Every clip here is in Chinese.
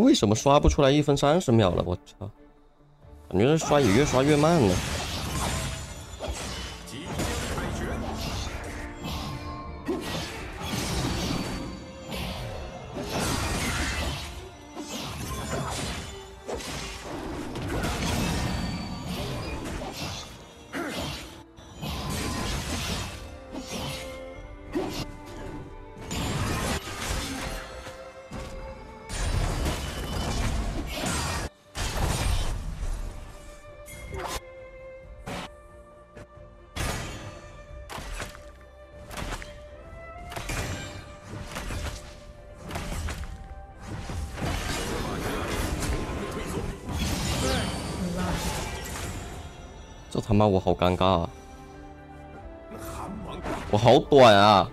为什么刷不出来1分30秒了？我操！感觉这刷也越刷越慢了。这他妈我好尴尬啊！我好短啊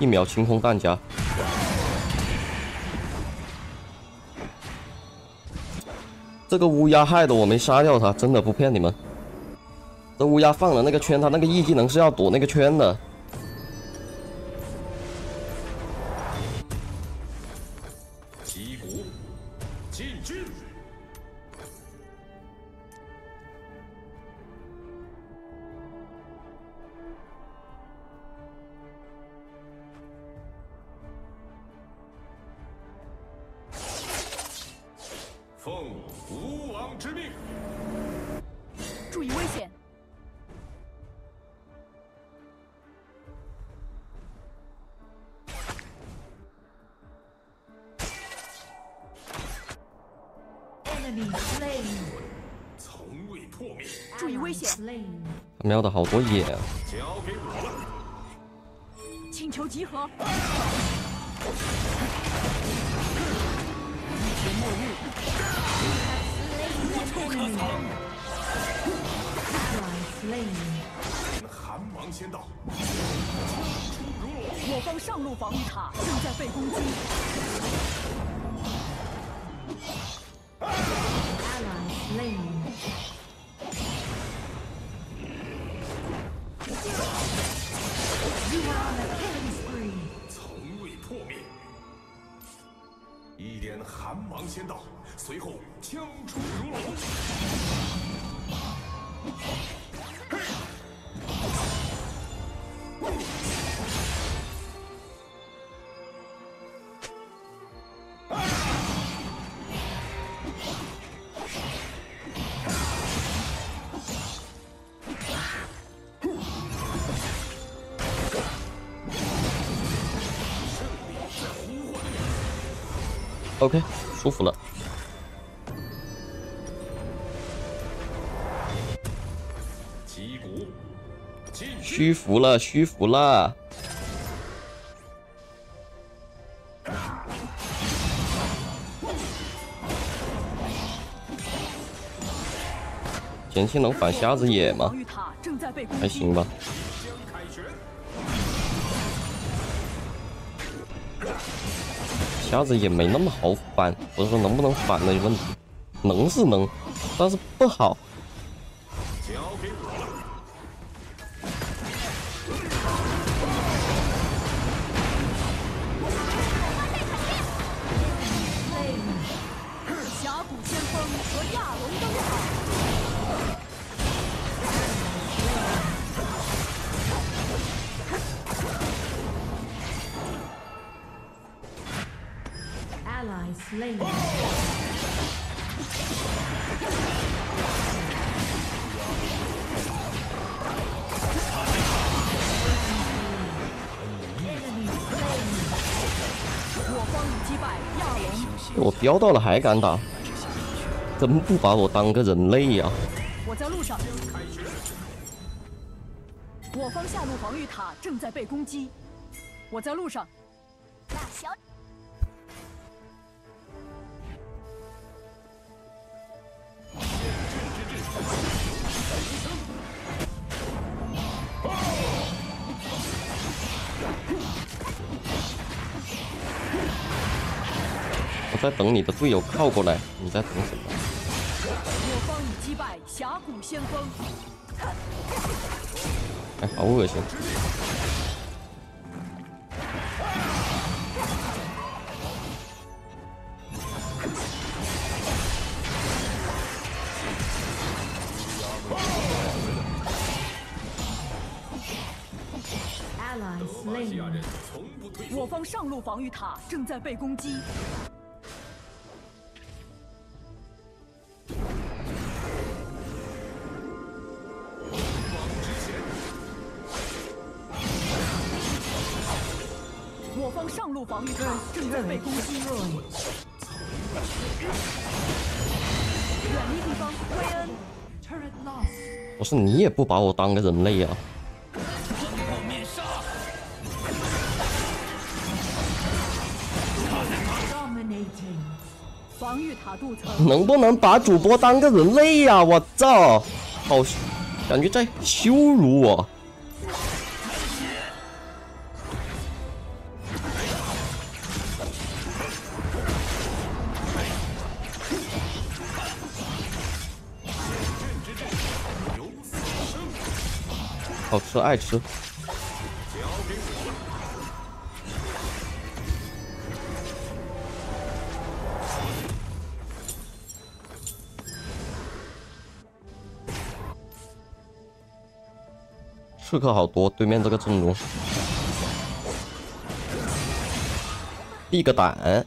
！1秒晴空弹夹。 这个乌鸦害得我没杀掉他，真的不骗你们。这乌鸦放了那个圈，他那个 E 技能是要躲那个圈的。击鼓进军，奉。 吾王之命，注意危险！从未破灭，注意危险！他瞄的好多野啊！交给我了，请求集合。末日。 不可防！韩王先到，我方上路防御塔正在被攻击。从未破灭。一点韩王先到。 随后，枪出如龙。OK， 舒服了。 虚浮了，虚浮了！前期能反瞎子野吗？还行吧。瞎子野没那么好反，我是说能不能反的有问题。能是能，但是不好。 我飙到了还敢打，真不把我当个人类呀！我在路上，我方下路防御塔正在被攻击。我在路上，大小。我在等你的队友靠过来，你在等什么？我方已击败峡谷先锋。哎，好恶心！我方上路防御塔正在被攻击。我方上路防御塔正在被攻击。远离敌方，威恩。我说你也不把我当个人类啊！ 防御塔镀层，能不能把主播当个人类呀、啊？我操，好，感觉在羞辱我。好吃，爱吃。 刺客好多，对面这个正宗，避个胆。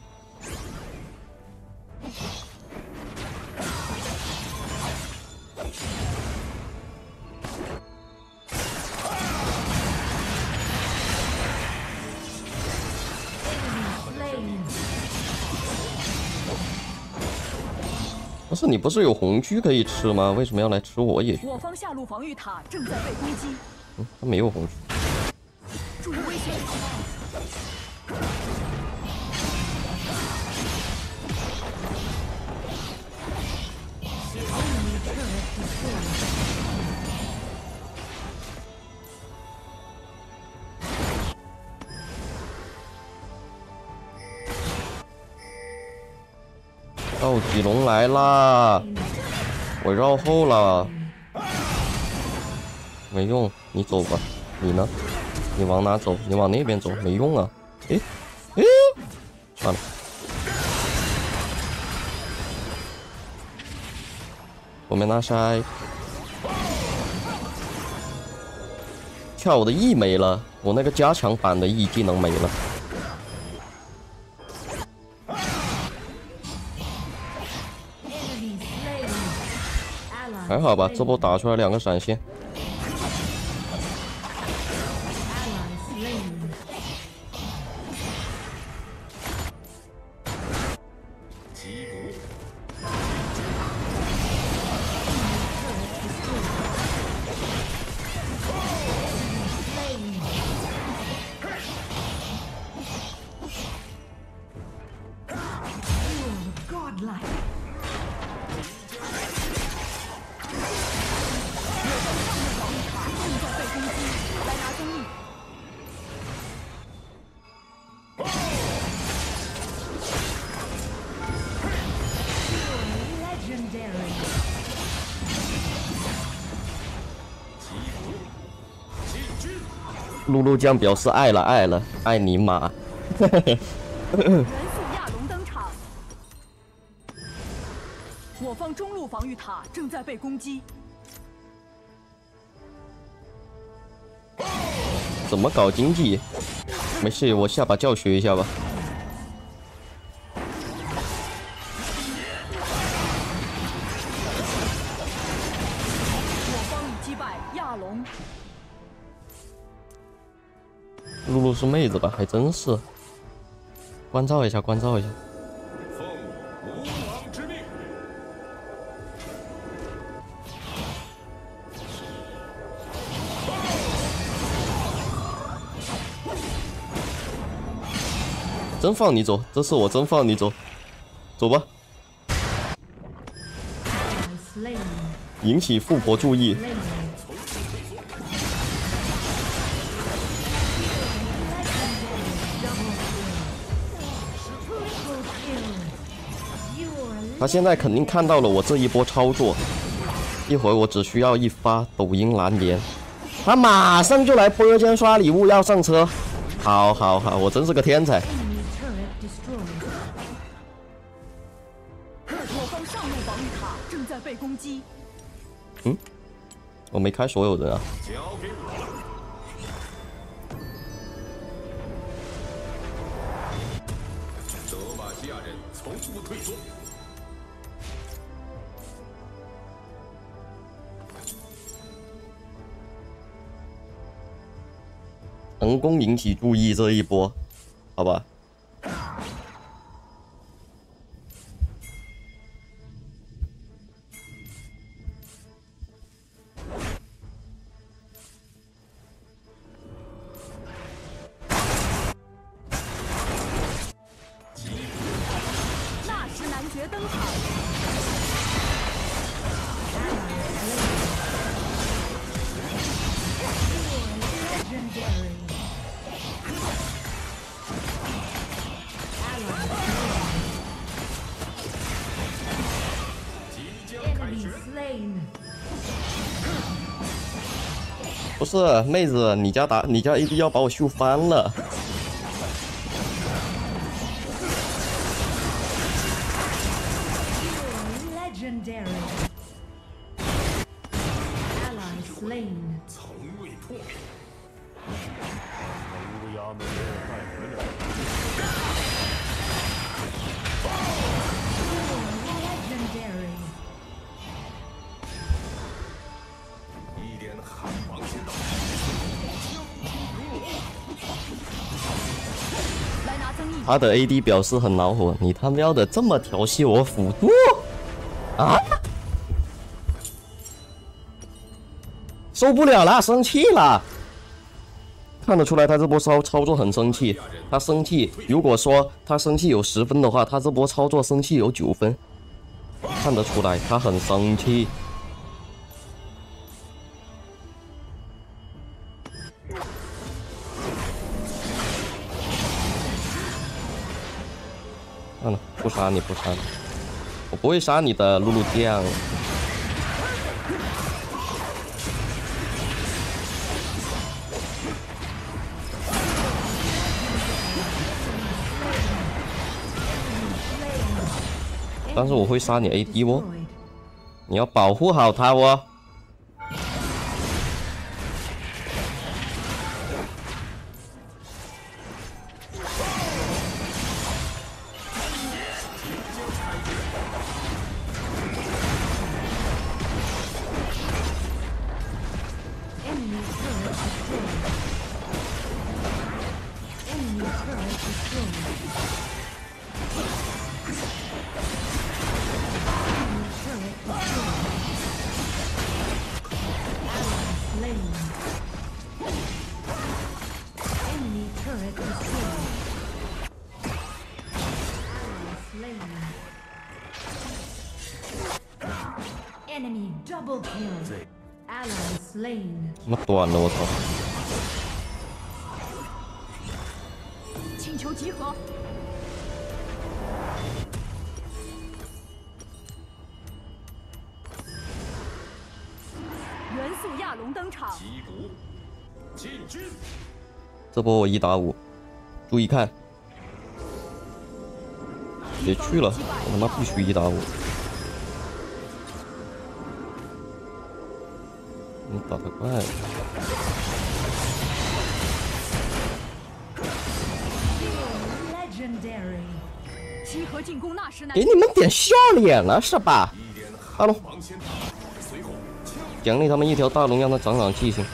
不是你不是有红狙可以吃吗？为什么要来吃我野？我方下路防御塔正在被攻击。 嗯，他没有红狙。赵子龙来啦！我绕后了，没用。 你走吧，你呢？你往哪走？你往那边走，没用啊！哎，哎，算了。我没拿筛，跳我的 E 没了，我那个加强版的 E 技能没了。 还好吧，这波打出来两个闪现。 露露酱表示爱了，爱了，爱你妈！元素亚龙登场，我方中路防御塔正在被攻击。怎么搞经济？没事，我下把教学一下吧。 露露是妹子吧？还真是。关照一下，关照一下。奉吾王之命，真放你走！这次我真放你走，走吧。引起富婆注意。他现在肯定看到了我这一波操作，一会儿我只需要一发抖音蓝颜，他马上就来波间刷礼物要上车。好好好，我真是个天才。 嗯，我没开所有人啊。德玛西亚人从不退缩。成功引起注意这一波，好吧。 不是妹子，你家 AD 要把我秀翻了。 他的 AD 表示很恼火，你他喵的这么调戏我辅助啊！受不了了，生气了。看得出来他这波操作很生气，他生气。如果说他生气有10分的话，他这波操作生气有9分，看得出来他很生气。 算了，不杀你，不杀你，我不会杀你的，露露酱。但是我会杀你 AD 哦，你要保护好他哦。 他妈短了，我操！请求集合。元素亚龙登场。击鼓，进军。这波我1打5，注意看。别去了，我他妈必须1打5。 你打得快！给你们点笑脸了是吧？大龙，奖励他们一条大龙，让他长长记性。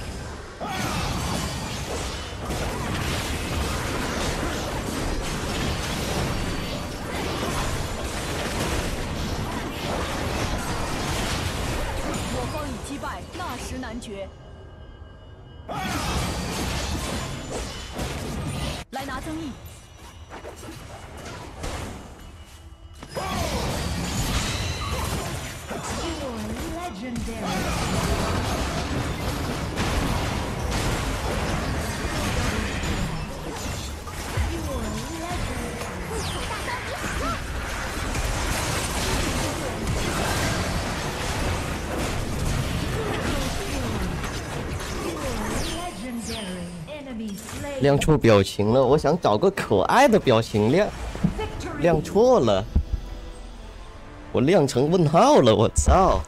亮错表情了，我想找个可爱的表情亮错了，我亮成问号了，我操！